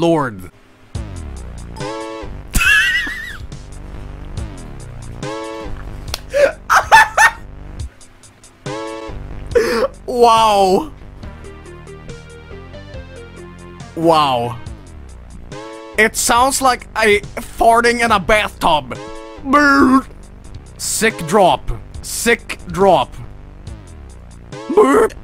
lord. Wow. Wow. It sounds like a farting in a bathtub. Brrr. Sick drop. Sick drop. Brrr.